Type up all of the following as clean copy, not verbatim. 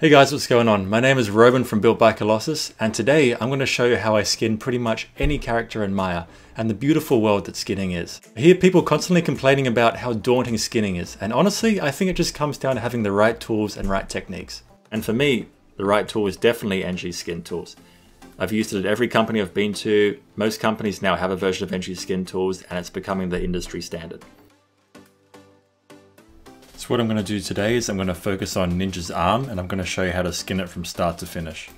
Hey guys, what's going on? My name is Roman from Built by Colossus, and today I'm going to show you how I skin pretty much any character in Maya and the beautiful world that skinning is. I hear people constantly complaining about how daunting skinning is, and honestly, I think it just comes down to having the right tools and right techniques. And for me, the right tool is definitely ngSkinTools. I've used it at every company I've been to. Most companies now have a version of ngSkinTools, and it's becoming the industry standard. So what I'm going to do today is I'm going to focus on Ninja's arm, and I'm going to show you how to skin it from start to finish.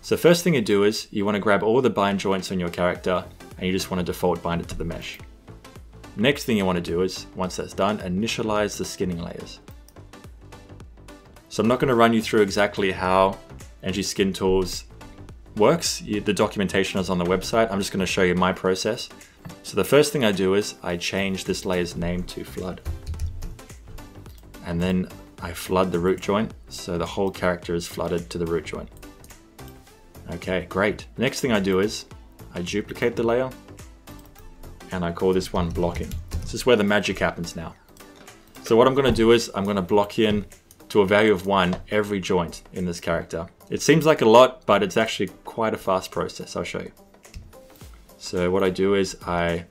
So first thing you do is you want to grab all the bind joints on your character, and you just want to default bind it to the mesh. Next thing you want to do is, once that's done, initialize the skinning layers. So I'm not going to run you through exactly how ngSkinTools works. The documentation is on the website. I'm just going to show you my process. So the first thing I do is I change this layer's name to flood. And then I flood the root joint, so the whole character is flooded to the root joint. Okay, great. The next thing I do is I duplicate the layer, and I call this one blocking. This is where the magic happens now. So what I'm going to do is I'm going to block in to a value of 1 every joint in this character. It seems like a lot, but it's actually quite a fast process. I'll show you. So what I do is we're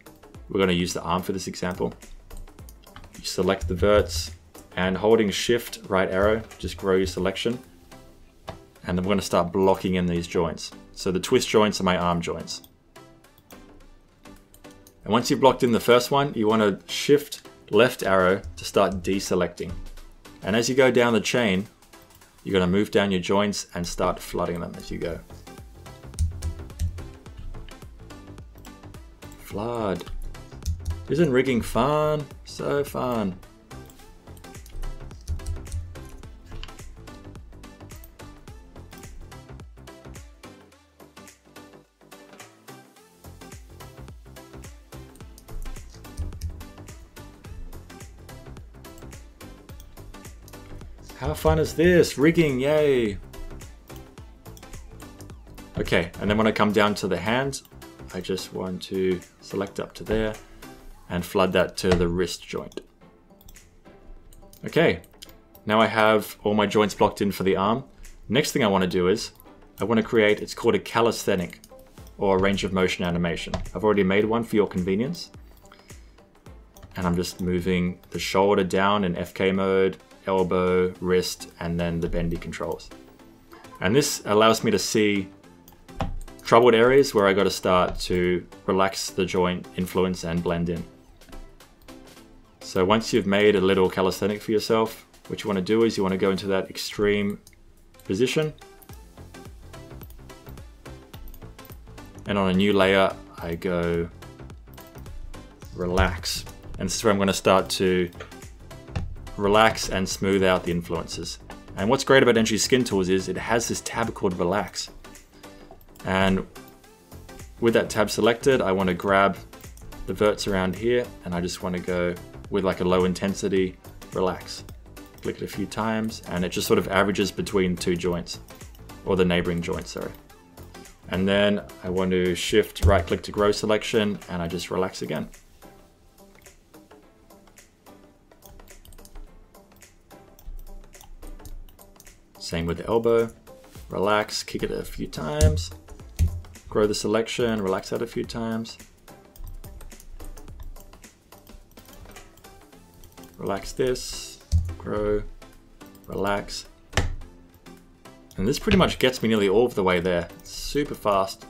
going to use the arm for this example. You select the verts, and holding shift right arrow, just grow your selection. And I'm going to start blocking in these joints. So the twist joints are my arm joints. And once you've blocked in the first one, you want to shift left arrow to start deselecting. And as you go down the chain, you're going to move down your joints and start flooding them as you go. Flood. Isn't rigging fun? So fun. How fun is this? Rigging, yay! Okay, and then when I come down to the hand, I just want to select up to there and flood that to the wrist joint. Okay, now I have all my joints blocked in for the arm. Next thing I want to do is, I want to create, it's called a calisthenic, or a range of motion animation. I've already made one for your convenience. And I'm just moving the shoulder down in FK mode, elbow, wrist, and then the bendy controls. And this allows me to see troubled areas where I got to start to relax the joint influence and blend in. So once you've made a little calisthenic for yourself, what you want to do is you want to go into that extreme position. And on a new layer, I go relax. And this is where I'm going to start to relax and smooth out the influences. And what's great about ngSkinTools is it has this tab called relax. And with that tab selected, I want to grab the verts around here, and I just want to go with like a low intensity relax. Click it a few times, and it just sort of averages between two joints, or the neighboring joints, sorry. And then I want to shift right click to grow selection, and I just relax again. Same with the elbow, relax, kick it a few times, grow the selection, relax that a few times, relax this, grow, relax. And this pretty much gets me nearly all of the way there. It's super fast.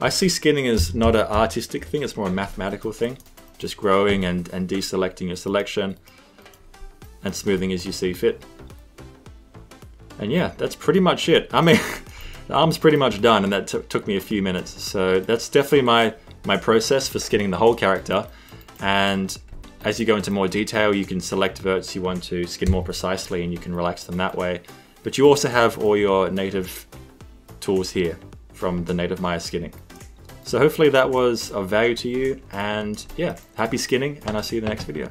I see skinning as not an artistic thing, it's more a mathematical thing, just growing and deselecting your selection and smoothing as you see fit. And yeah, that's pretty much it. I mean, the arm's pretty much done, and that took me a few minutes. So that's definitely my process for skinning the whole character. And as you go into more detail, you can select verts you want to skin more precisely, and you can relax them that way. But you also have all your native tools here from the native Maya skinning. So hopefully that was of value to you, and yeah, happy skinning, and I'll see you in the next video.